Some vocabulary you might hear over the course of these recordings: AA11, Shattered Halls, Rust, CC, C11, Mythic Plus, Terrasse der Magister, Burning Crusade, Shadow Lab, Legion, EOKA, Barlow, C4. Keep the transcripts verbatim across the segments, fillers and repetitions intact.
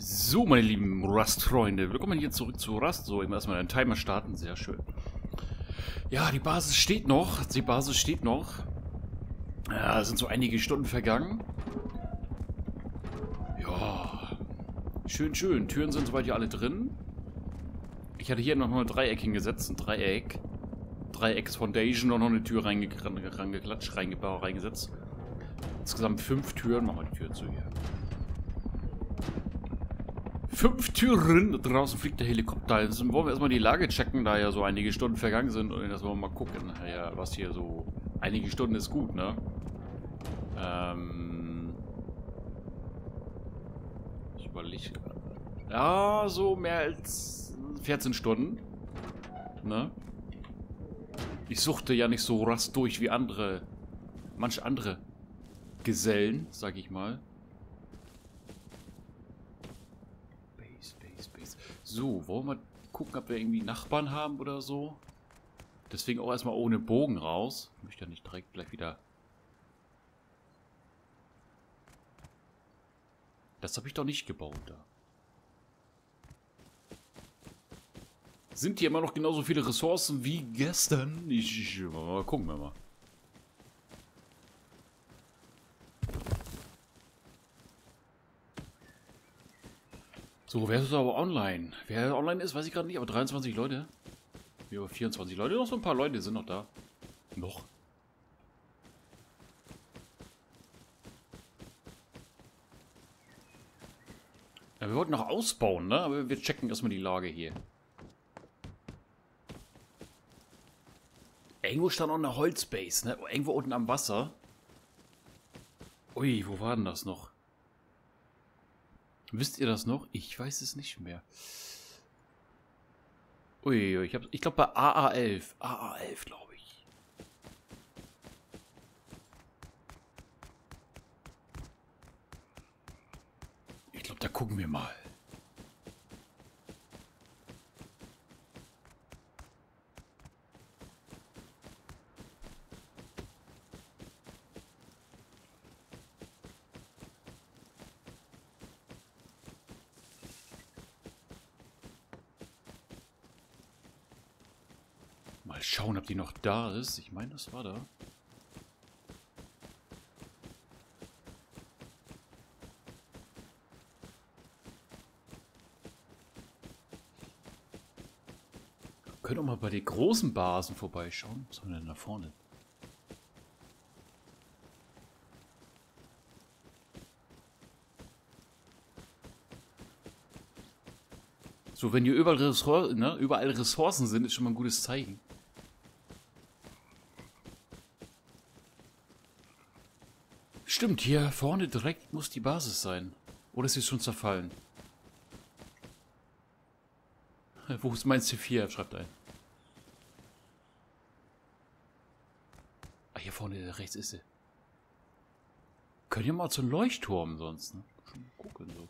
So, meine lieben Rust-Freunde, willkommen hier zurück zu Rust. So, eben erstmal einen Timer starten, sehr schön. Ja, die Basis steht noch, die Basis steht noch. Ja, es sind so einige Stunden vergangen. Ja, schön, schön. Türen sind soweit ja alle drin. Ich hatte hier noch mal ein Dreieck hingesetzt, ein Dreieck. Dreiecks-Foundation und noch eine Tür reinge reingeklatscht, reingebaut, reingesetzt. Insgesamt fünf Türen. Machen wir die Tür zu hier. Fünf Türen. Da draußen fliegt der Helikopter. Jetzt wollen wir erstmal die Lage checken, da ja so einige Stunden vergangen sind. Und das wollen wir mal gucken, ja, was hier so... Einige Stunden ist gut, ne? Ähm... Ich überlege gerade. Ja, so mehr als vierzehn Stunden. Ne? Ich suchte ja nicht so Rust durch wie andere, manche andere Gesellen, sag ich mal. Base, Base, Base. So, wollen wir gucken, ob wir irgendwie Nachbarn haben oder so. Deswegen auch erstmal ohne Bogen raus. Ich möchte ja nicht direkt gleich wieder... Das habe ich doch nicht gebaut da. Sind hier immer noch genauso viele Ressourcen wie gestern? Ich, ich, mal gucken wir mal. So, wer ist aber online? Wer online ist, weiß ich gerade nicht, aber dreiundzwanzig Leute. Wir haben vierundzwanzig Leute, noch so ein paar Leute sind noch da. Noch. Ja, wir wollten noch ausbauen, ne? Aber wir checken erstmal die Lage hier. Irgendwo stand noch eine Holzbase, ne? Irgendwo unten am Wasser. Ui, wo war denn das noch? Wisst ihr das noch? Ich weiß es nicht mehr. Ui, ich, ich glaube bei A A elf. A A elf, glaube ich. Ich glaube, da gucken wir mal. Mal schauen, ob die noch da ist. Ich meine, das war da. Wir können auch mal bei den großen Basen vorbeischauen. Was haben wir denn da vorne? So, wenn hier überall Ressourcen, ne, überall Ressourcen sind, ist schon mal ein gutes Zeichen. Stimmt, hier vorne direkt muss die Basis sein. Oder ist sie schon zerfallen? Wo ist mein C vier? Schreibt ein. Ah, hier vorne rechts ist sie. Können wir mal zum Leuchtturm sonst, ne? Schon mal gucken, so.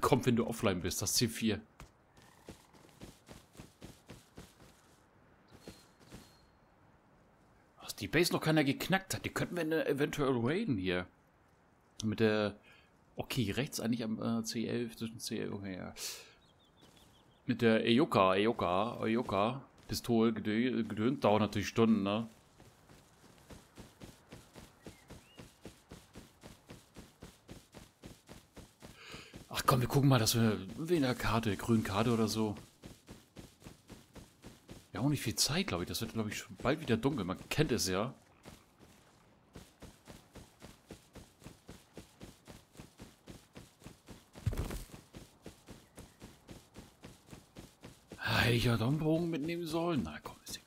Kommt, wenn du offline bist, das C vier. Die Base noch keiner geknackt hat. Die könnten wir eventuell raiden hier. Mit der... Okay, rechts eigentlich am äh, C elf. Zwischen C elf... Okay, ja. Mit der EOKA, EOKA, EOKA. Pistole gedö gedönt. Dauert natürlich Stunden, ne? Ach komm, wir gucken mal, dass wir... Wie in der Karte, grünen Karte oder so. Ja, auch nicht viel Zeit, glaube ich. Das wird, glaube ich, schon bald wieder dunkel. Man kennt es ja. Hätte ich ja doch einen Bogen mitnehmen sollen. Na komm, ist egal.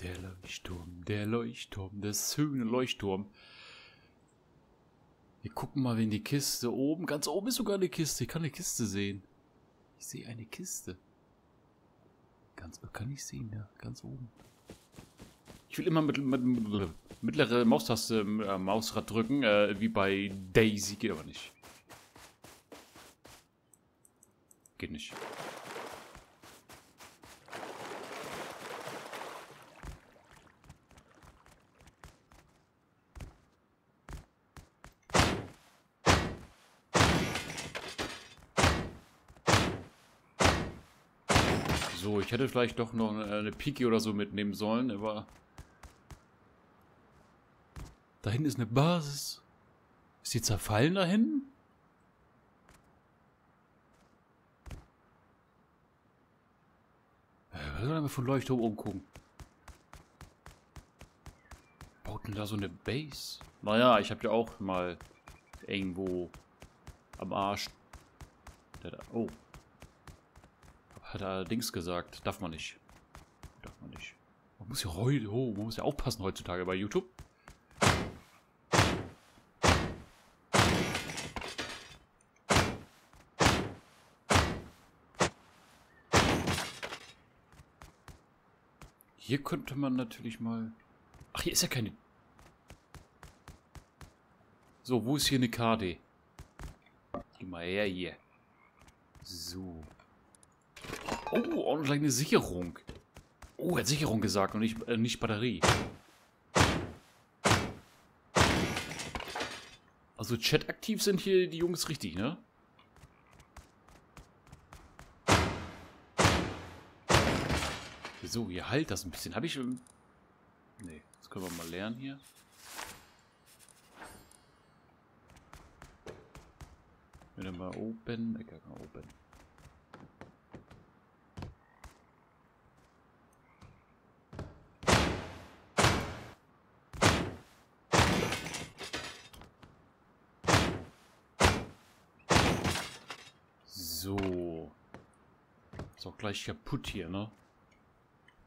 Der Leuchtturm, der Leuchtturm, der schöne Leuchtturm. Wir gucken mal in die Kiste oben. Ganz oben ist sogar eine Kiste. Ich kann eine Kiste sehen. Ich sehe eine Kiste. Ganz kann ich sehen, ja. Ganz oben. Ich will immer mit, mit, mit mittlere Maustaste äh, Mausrad drücken, äh, wie bei Daisy. Geht aber nicht. Geht nicht. So, ich hätte vielleicht doch noch eine Piki oder so mitnehmen sollen, aber... Da hinten ist eine Basis. Ist die zerfallen da hinten? Ja, wir sollen mal von Leuchtturm umgucken. Baut denn da so eine Base? Naja, ich habe ja auch mal irgendwo am Arsch... Oh. Hat er Dings gesagt. Darf man nicht. Darf man nicht. Man muss ja heute, oh, man muss ja aufpassen heutzutage bei YouTube. Hier könnte man natürlich mal... Ach, hier ist ja keine... So, wo ist hier eine K D? Geh mal her hier. So. Oh, auch gleich eine Sicherung. Oh, er hat Sicherung gesagt und nicht, äh, nicht Batterie. Also Chat aktiv sind hier die Jungs richtig, ne? So, hier halt das ein bisschen. Habe ich... Nee, das können wir mal lernen hier. Wenn wir mal open... Ich kann mal open. So. Ist auch gleich kaputt hier, ne?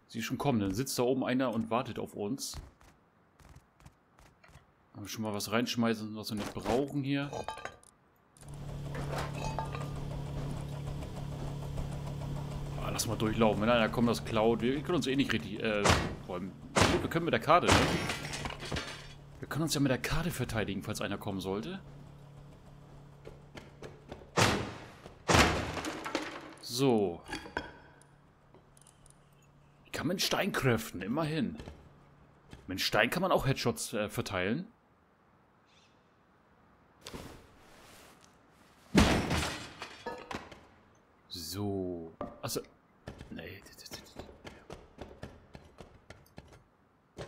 Sie schon kommen, dann sitzt da oben einer und wartet auf uns. Mal schon mal was reinschmeißen, was wir nicht brauchen hier. Ah, lass mal durchlaufen, wenn einer kommt, das klaut. Wir, wir können uns eh nicht richtig äh, räumen. Gut, wir können mit der Karte, ne? Wir können uns ja mit der Karte verteidigen, falls einer kommen sollte. So. Ich kann mit Stein kräften, immerhin. Mit Stein kann man auch Headshots äh, verteilen. So. Also. Nee.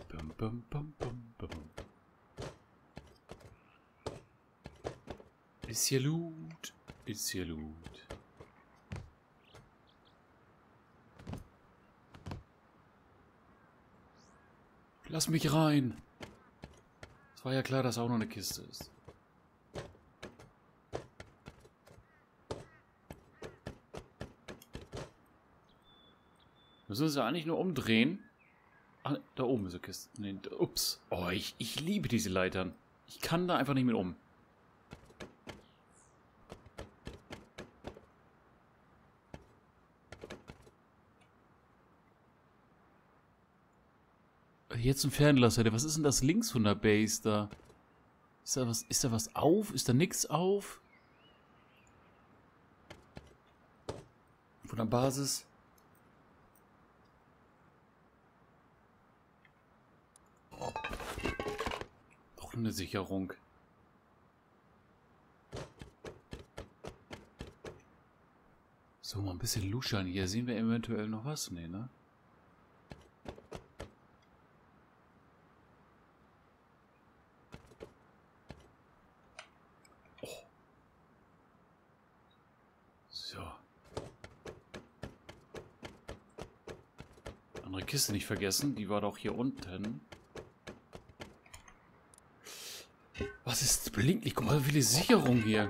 Bum, bum, bum, bum, bum. Ist hier Loot? Ist hier Loot? Lass mich rein. Es war ja klar, dass auch noch eine Kiste ist. Müssen wir uns ja eigentlich nur umdrehen. Ach, da oben ist eine Kiste. Nee, da, ups. Oh, ich, ich liebe diese Leitern. Ich kann da einfach nicht mit um. Jetzt ein Fernlasser. Was ist denn das links von der Base da? Ist da was, ist da was auf? Ist da nichts auf? Von der Basis? Doch eine Sicherung. So, mal ein bisschen luschern hier. Sehen wir eventuell noch was? Nee, ne? Kiste nicht vergessen, die war doch hier unten. Was ist blinkt? Ich guck mal, wie viele Sicherungen hier.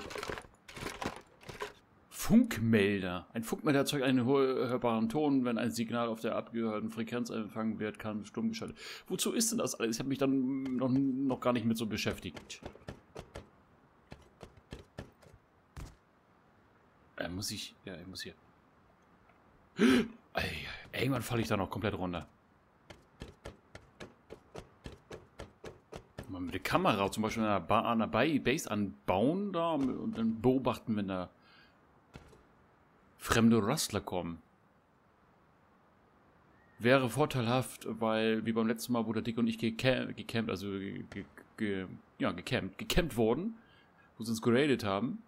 Funkmelder. Ein Funkmelder erzeugt einen hörbaren Ton, wenn ein Signal auf der abgehörten Frequenz empfangen wird, kann stumm geschaltet. Wozu ist denn das alles? Ich habe mich dann noch, noch gar nicht mit so beschäftigt. Da muss ich, ja, ich muss hier. Irgendwann falle ich da noch komplett runter. Mal mit der Kamera zum Beispiel an einer, an einer Base anbauen da und dann beobachten, wenn da fremde Rustler kommen. Wäre vorteilhaft, weil wie beim letzten Mal, wo der Dick und ich gecampt, gecampt also ge, ge, ja, gecampt, gecampt wurden, wo sie uns geradet haben,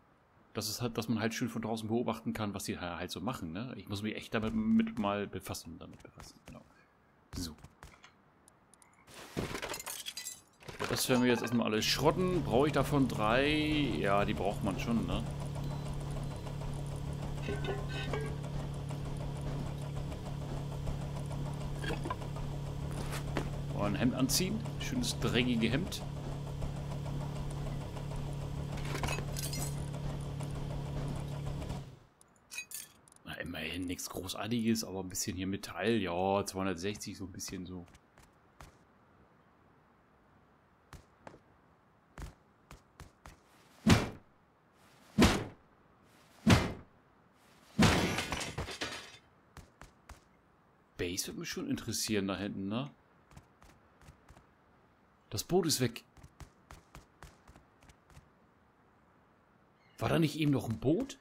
dass, es halt, dass man halt schön von draußen beobachten kann, was die halt so machen. Ne? Ich muss mich echt damit mit mal befassen. Damit befassen genau. So. Das werden wir jetzt erstmal alles schrotten. Brauche ich davon drei? Ja, die braucht man schon, ne? Ein Hemd anziehen. Schönes, dreckige Hemd. Na, immerhin nichts Großartiges, aber ein bisschen hier Metall. Ja, zweihundertsechzig, so ein bisschen so. Base würde mich schon interessieren da hinten, ne? Das Boot ist weg. War da nicht eben noch ein Boot?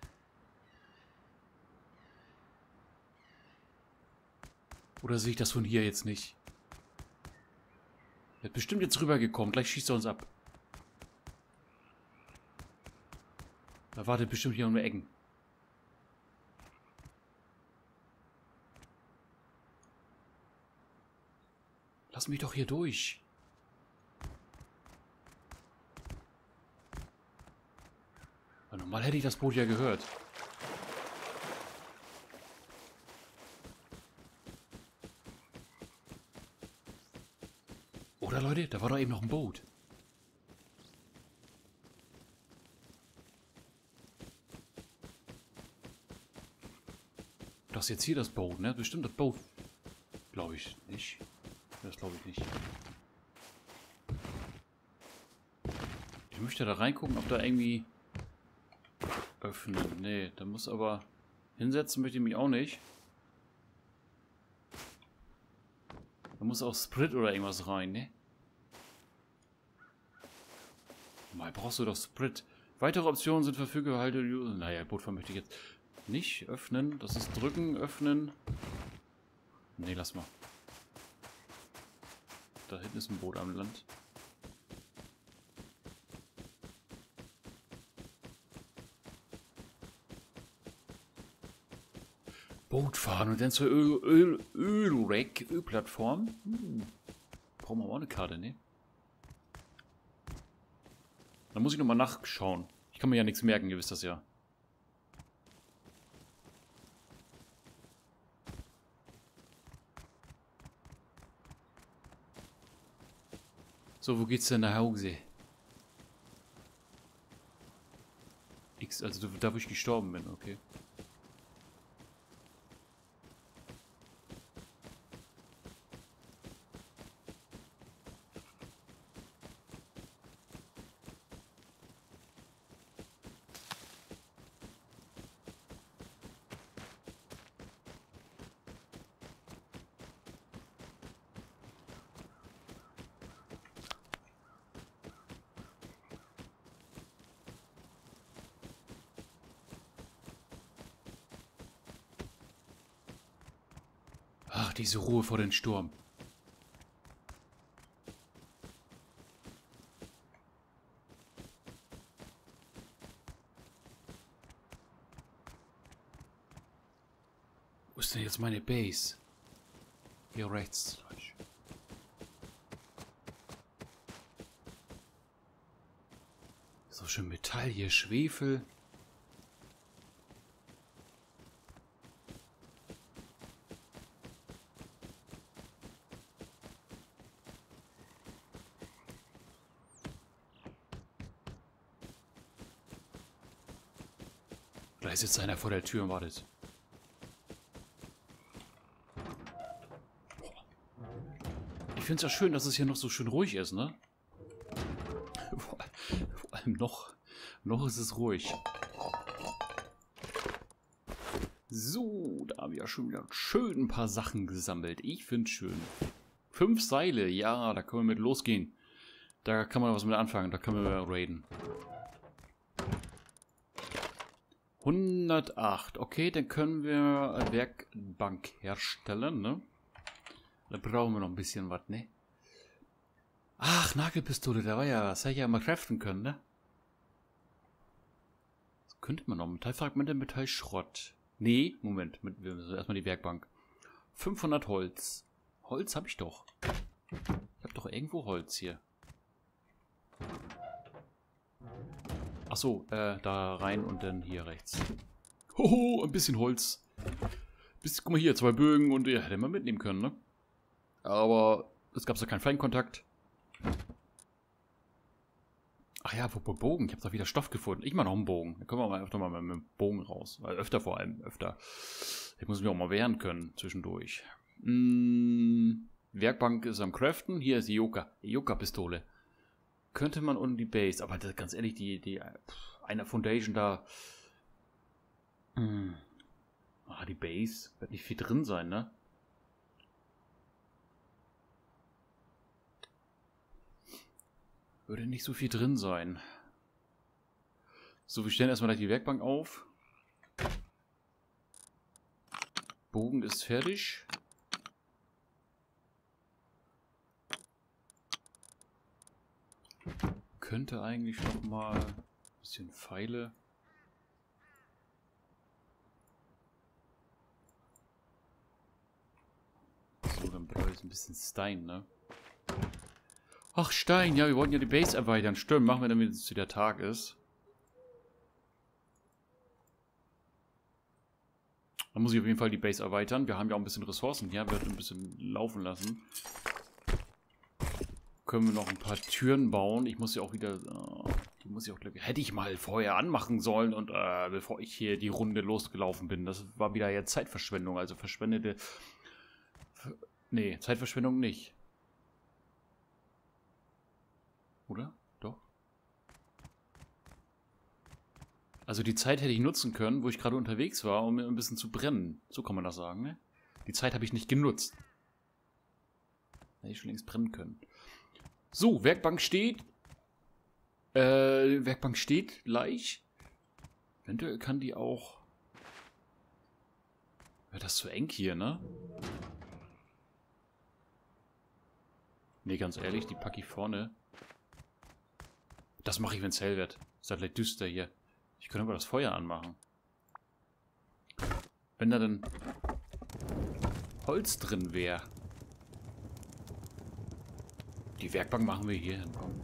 Oder sehe ich das von hier jetzt nicht? Er ist bestimmt jetzt rübergekommen. Gleich schießt er uns ab. Da wartet bestimmt hier um die Ecken. Lass mich doch hier durch. Normal hätte ich das Boot ja gehört. Oder Leute, da war doch eben noch ein Boot. Das ist jetzt hier das Boot, ne? Bestimmt das Boot. Glaube ich nicht. Das glaube ich nicht. Ich möchte da reingucken, ob da irgendwie... Öffnen. Nee, da muss aber hinsetzen möchte ich mich auch nicht. Da muss auch Sprit oder irgendwas rein, ne? Mal brauchst du doch Sprit. Weitere Optionen sind verfügbar. Halte, naja, Bootfahrt möchte ich jetzt nicht öffnen. Das ist drücken, öffnen. Nee, lass mal. Da hinten ist ein Boot am Land. Boot fahren und dann zur Ölrack, Ölplattform. Hm. Brauchen wir auch eine Karte, ne? Dann muss ich nochmal nachschauen. Ich kann mir ja nichts merken, ihr wisst das ja. So, wo geht's denn nach Hause? X, also da wo ich gestorben bin, okay. Diese Ruhe vor dem Sturm. Wo ist denn jetzt meine Base? Hier rechts. So schön Metall hier, Schwefel. Da sitzt einer vor der Tür und wartet. Ich finde es ja schön, dass es hier noch so schön ruhig ist, ne? Vor allem noch, noch ist es ruhig. So, da habe ich ja schon wieder schön ein paar Sachen gesammelt. Ich finde es schön. Fünf Seile, ja, da können wir mit losgehen. Da kann man was mit anfangen, da können wir raiden. hundertacht, okay, dann können wir eine Werkbank herstellen, ne? Da brauchen wir noch ein bisschen was, ne? Ach, Nagelpistole, da war ja, das hätte ich ja mal craften können, ne? Das könnte man noch, Metallfragmente, Metallschrott. Nee, Moment, wir müssen erstmal die Werkbank. fünfhundert Holz. Holz habe ich doch. Ich habe doch irgendwo Holz hier. Ach so, äh, da rein und dann hier rechts. Hoho, ein bisschen Holz. Bis, guck mal hier, zwei Bögen und ja, hätte man mitnehmen können, ne? Aber es gab ja keinen Feinkontakt. Ach ja, Bogen. Ich habe doch wieder Stoff gefunden. Ich mache noch einen Bogen. Da kommen wir mal öfter mal mit dem Bogen raus. Also öfter vor allem, öfter. Ich muss mich auch mal wehren können zwischendurch. Hm, Werkbank ist am Craften. Hier ist die EOKA. EOKA-Pistole. Könnte man unten die Base, aber das, ganz ehrlich, die, die eine Foundation da. Hm. Ah, die Base. Wird nicht viel drin sein, ne? Würde nicht so viel drin sein. So, wir stellen erstmal gleich die Werkbank auf. Bogen ist fertig. Könnte eigentlich noch mal ein bisschen Pfeile. So, dann brauche ich ein bisschen Stein, ne? Ach, Stein, ja, wir wollten ja die Base erweitern. Stimmt, machen wir damit, dass es wieder Tag ist. Dann muss ich auf jeden Fall die Base erweitern. Wir haben ja auch ein bisschen Ressourcen hier. Wir werden ein bisschen laufen lassen. Können wir noch ein paar Türen bauen. Ich muss ja auch wieder... Oh, die muss ich auch, glaube ich, hätte ich mal vorher anmachen sollen und äh, bevor ich hier die Runde losgelaufen bin. Das war wieder ja Zeitverschwendung. Also verschwendete... Nee, Zeitverschwendung nicht. Oder? Doch. Also die Zeit hätte ich nutzen können, wo ich gerade unterwegs war, um mir ein bisschen zu brennen. So kann man das sagen, ne? Die Zeit habe ich nicht genutzt. Hätte ich schon längst brennen können. So, Werkbank steht. Äh, Werkbank steht gleich. Eventuell kann die auch... Wird das zu eng hier, ne? Ne, ganz ehrlich, die packe ich vorne. Das mache ich, wenn es hell wird. Ist halt leicht düster hier. Ich könnte aber das Feuer anmachen. Wenn da dann Holz drin wäre. Die Werkbank machen wir hier hin. Komm.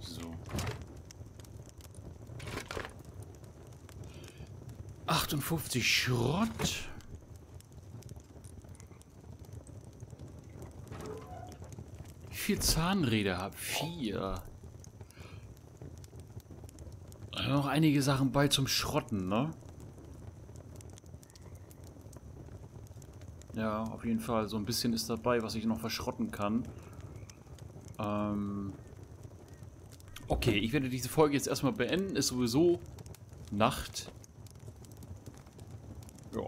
So. achtundfünfzig Schrott. Viel Zahnräder habe. Vier. Noch einige Sachen bei zum Schrotten, ne? Ja, auf jeden Fall. So ein bisschen ist dabei, was ich noch verschrotten kann. Ähm okay, ich werde diese Folge jetzt erstmal beenden. Ist sowieso Nacht. Ja.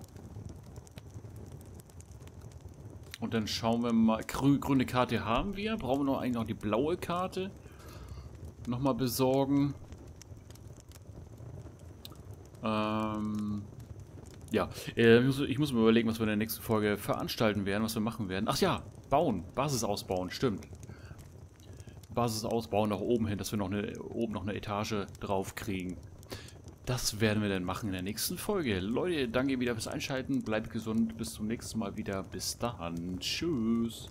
Und dann schauen wir mal. Grü grüne Karte haben wir. Brauchen wir noch eigentlich noch die blaue Karte. Nochmal besorgen. Ähm, ja, äh, ich, muss, ich muss mir überlegen, was wir in der nächsten Folge veranstalten werden, was wir machen werden. Ach ja, bauen. Basis ausbauen, stimmt. Basis ausbauen nach oben hin, dass wir noch eine, oben noch eine Etage drauf kriegen. Das werden wir dann machen in der nächsten Folge. Leute, danke wieder fürs Einschalten. Bleibt gesund. Bis zum nächsten Mal wieder. Bis dahin. Tschüss.